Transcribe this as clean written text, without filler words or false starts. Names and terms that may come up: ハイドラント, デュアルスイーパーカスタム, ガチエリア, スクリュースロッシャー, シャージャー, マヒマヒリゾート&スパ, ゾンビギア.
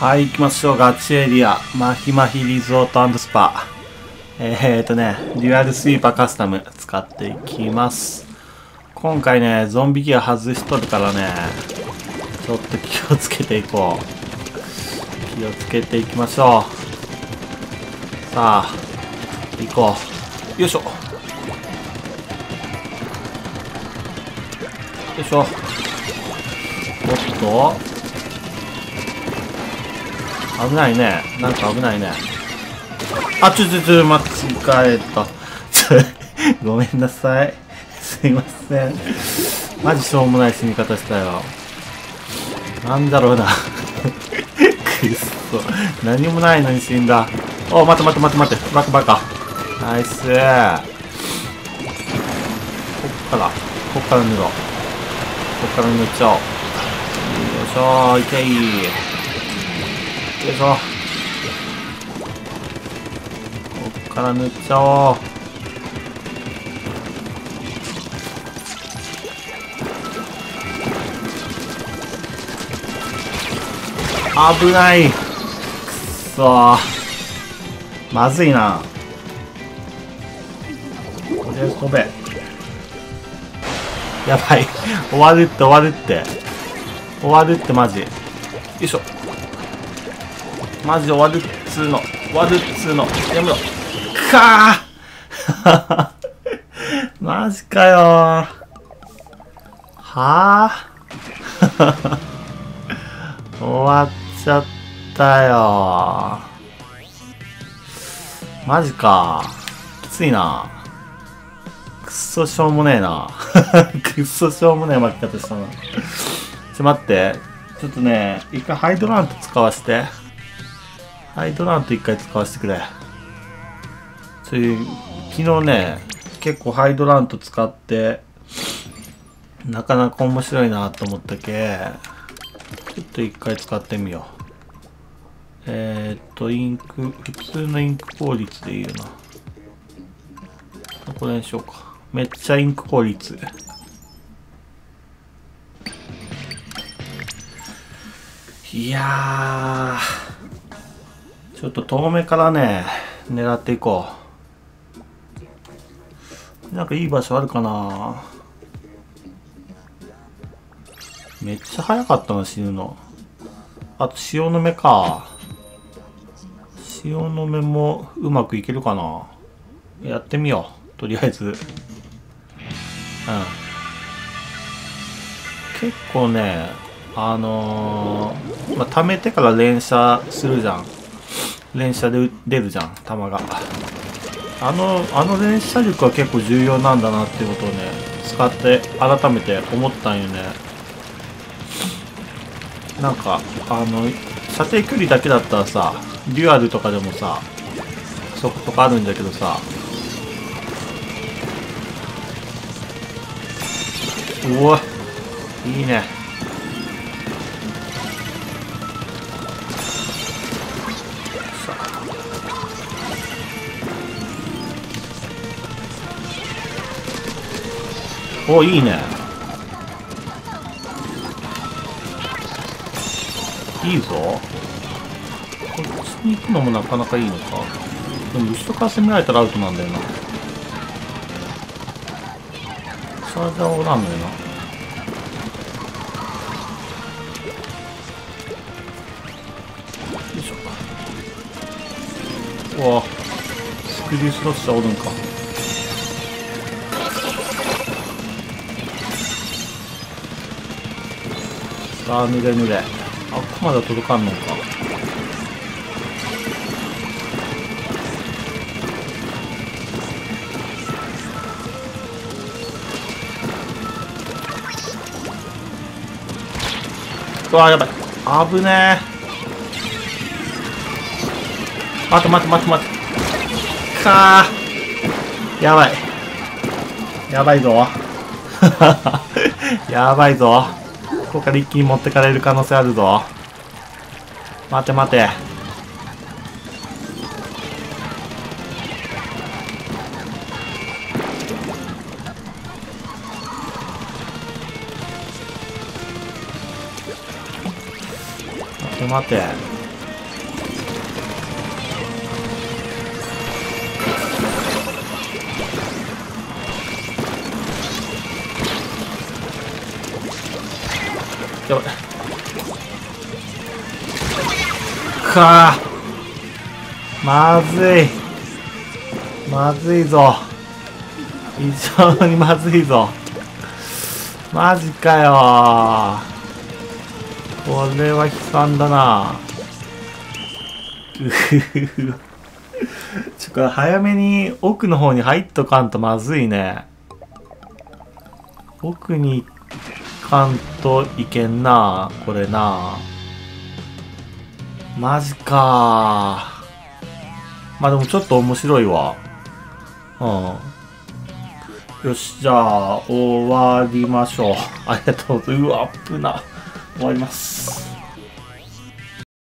はい、行きましょう。ガチエリア、マヒマヒリゾート&スパ。デュアルスイーパーカスタム使っていきます。今回ね、ゾンビギア外しとるからね、ちょっと気をつけていこう。気をつけていきましょう。さあ、行こう。よいしょ。よいしょ。おっと。危ないね。なんか危ないね。あ、ちょ、間違えた。ごめんなさい。すいません。マジしょうもない死に方したよ。なんだろうな。くっそ。何もないのに死んだ。お、待って。バカ。ナイス。こっから塗ろう。こっから塗っちゃおう。よいしょ、いけい。よいしょ。こっから塗っちゃおう。危ない。くっそー、まずいな。とりあえず飛べ。やばい。終わるってマジ。よいしょ。マジ終わるっつーの。やめろ。かあマジかよー。はぁ終わっちゃったよー。マジか。きついな。くっそしょうもねえな。くっそしょうもねえ巻き方したな。ちょ、待って。ちょっとね、一回ハイドラント使わせて。ハイドラント一回使わせてくれ。昨日ね、結構ハイドラント使って、なかなか面白いなと思ったけ、ちょっと一回使ってみよう。普通のインク効率でいいよな。これにしようか。めっちゃインク効率。いやー。ちょっと遠目からね、狙っていこう。なんかいい場所あるかな。めっちゃ早かったな、死ぬの。あと、潮の目か。潮の目もうまくいけるかな。やってみよう。とりあえず。うん。結構ね、溜めてから連射するじゃん。連射で出るじゃん、弾が。あの連射力は結構重要なんだなってことをね、使って改めて思ったんよね。なんか、射程距離だけだったらさ、デュアルとかでもさ、速とかあるんだけどさ。うわ、いいね。お、いいね。いいぞ。こっちに行くのもなかなかいいのか。でも後ろから攻められたらアウトなんだよな。シャージャーおらんのよな。よいしょ。うわ、スクリュースロッシャーおるんか。あ、濡れ。あ、ここまでは届かんのか。うわ、やばい。危ねえ。待って。かー。やばいぞ。やばいぞ。ここから一気に持ってかれる可能性あるぞ。待て。やばいかあ、まずいまずいぞ、非常にまずいぞ、マジかよ、これは悲惨だな。うふふふ、ちょっと早めに奥の方に入っとかんとまずいね。奥に行かんといけんな、これな。マジかー。まあでもちょっと面白いわ。うん。よし、じゃあ、終わりましょう。ありがとうございます。うわ、危な。終わります。